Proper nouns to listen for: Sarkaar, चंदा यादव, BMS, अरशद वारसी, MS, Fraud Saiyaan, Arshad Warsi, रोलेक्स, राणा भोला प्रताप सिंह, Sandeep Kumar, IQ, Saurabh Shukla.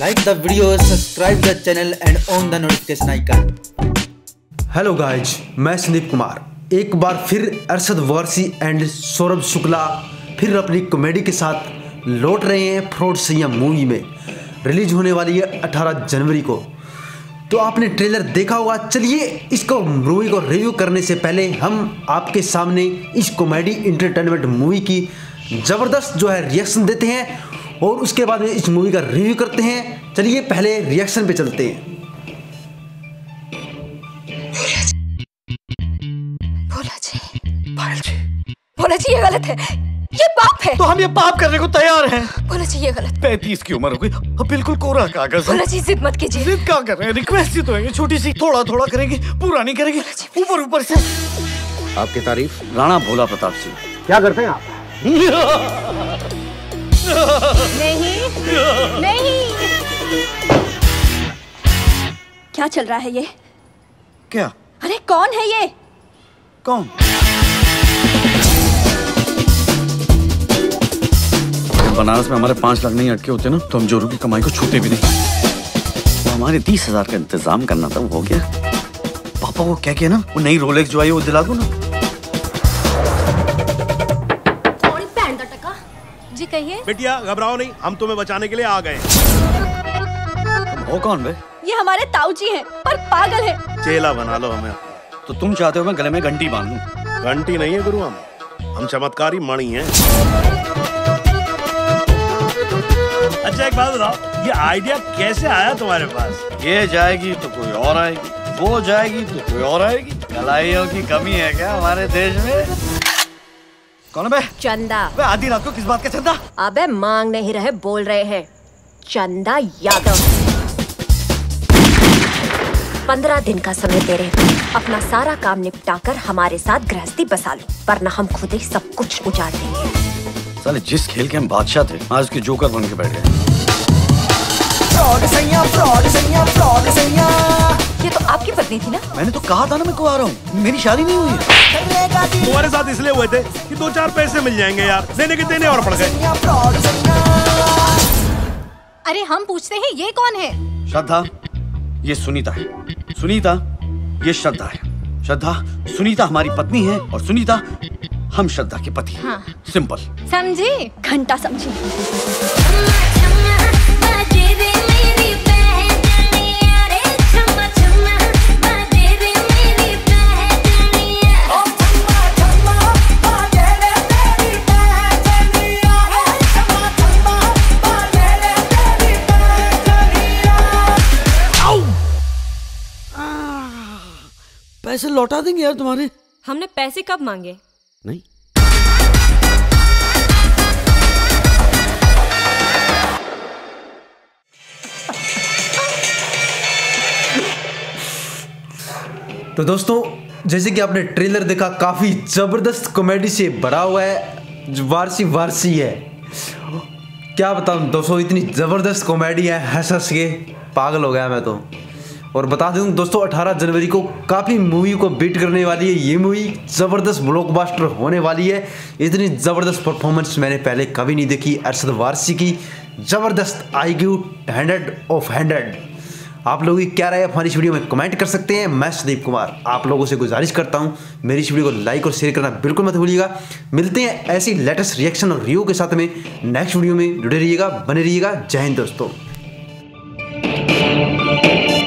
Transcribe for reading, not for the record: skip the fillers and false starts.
Like the video, subscribe the channel and on the notification icon. Hello guys, मैं संदीप कुमार एक बार फिर अरशद वारसी and Saurabh Shukla फिर अपनी कॉमेडी के साथ लौट रहे हैं फ्रॉड सैयां मूवी में। रिलीज होने वाली है 18 जनवरी को। तो आपने ट्रेलर देखा होगा। चलिए इसको मूवी को रिव्यू करने से पहले हम आपके सामने इस कॉमेडी इंटरटेनमेंट मूवी की ज़बरदस्त जो है रिएक्शन देते हैं और उसके बाद में इस मूवी का रिव्यू करते हैं। चलिए पहले रिएक्शन पे चलते हैं। भोला जी ये गलत है, ये पाप है। तो हम ये पाप करने को तैयार हैं। भोला जी ये गलत। 35 की उम्र हो गई, अब बिल्कुल कोरा कागज। भोला जी जिद मत कीजिए। जिद क्या कर रहे हैं, रिक्वेस्ट ही तो है छोटी सी। थोड़ा थोड़ा करेंगे, पूरा नहीं करेंगे। ऊपर ऊपर से आपकी तारीफ। राणा भोला प्रताप सिंह क्या करते हैं आप? नहीं नहीं, क्या चल रहा है ये? क्या? अरे कौन है ये? कौन? बनारस में हमारे 5 लाख नहीं अटके होते ना, तो हम जोरू की कमाई को छूते भी नहीं। हमारे 30,000 का इंतजाम करना था, वो हो गया। पापा को क्या किया ना, वो नई रोलेक्स जो आई वो दिला दो ना। थोड़ी पैंट टका। जी कहिए। बेटिया घबराओ नहीं, हम तुम्हें बचाने के लिए आ गए। वो कौन बे? ये हमारे ताऊजी हैं, पर पागल है। चेला बना लो हमें। तो तुम चाहते हो मैं गले में घंटी बांध लूं? घंटी नहीं है गुरु, हम चमत्कारी मणि हैं। अच्छा एक बात बताओ, ये आइडिया कैसे आया तुम्हारे पास? ये जाएगी तो कोई और आएगी, वो जाएगी तो कोई और आएगी। कलाइयों की कमी है क्या हमारे देश में? कौन बे? चंदा। बे आधी रात को किस बात का चंदा? अबे मांग नहीं रहे, बोल रहे हैं चंदा यादव। 15 दिन का समय दे रहे हैं, अपना सारा काम निपटाकर हमारे साथ गृहस्थी बसा लो, वरना हम खुद ही सब कुछ उजाड़ देंगे। साले जिस खेल के हम बादशाह थे, आज के जोकर बन के बैठ गए। फ्रॉड सैया, फ्रॉड सैया, फ्रॉड सैया। ये तो आपकी पत्नी थी ना? मैंने तो कहा था ना मैं को आ रहा हूँ, मेरी शादी नहीं हुई है। तुम्हारे साथ इसलिए हुए थे कि 2-4 पैसे मिल जाएंगे यार, देने के देने और पड़ गए। अरे हम पूछते हैं ये कौन है? श्रद्धा, ये सुनीता है। सुनीता, ये श्रद्धा है। श्रद्धा, सुनीता हमारी पत्नी है और सुनीता हम श्रद्धा के पति। हाँ। सिंपल समझी, घंटा समझी। पैसे लौटा देंगे यार तुम्हारे। हमने पैसे कब मांगे? नहीं तो दोस्तों, जैसे कि आपने ट्रेलर देखा, काफी जबरदस्त कॉमेडी से भरा हुआ है। जो वारसी है, क्या बताऊं दोस्तों, इतनी जबरदस्त कॉमेडी है, हंस हंस के पागल हो गया मैं तो। और बता दूं दोस्तों, 18 जनवरी को काफ़ी मूवी को बीट करने वाली है ये मूवी। ज़बरदस्त ब्लॉकबस्टर होने वाली है। इतनी ज़बरदस्त परफॉर्मेंस मैंने पहले कभी नहीं देखी अरशद वारसी की। ज़बरदस्त IQ 100 ऑफ 100। आप लोगों की क्या राय है हमारी इस वीडियो में कमेंट कर सकते हैं। मैं संदीप कुमार आप लोगों से गुजारिश करता हूँ, मेरी इस वीडियो को लाइक और शेयर करना बिल्कुल मत भूलिएगा। मिलते हैं ऐसी लेटेस्ट रिएक्शन और रिव्यू के साथ में नेक्स्ट वीडियो में। जुड़े रहिएगा, बने रहिएगा। जय हिंद दोस्तों।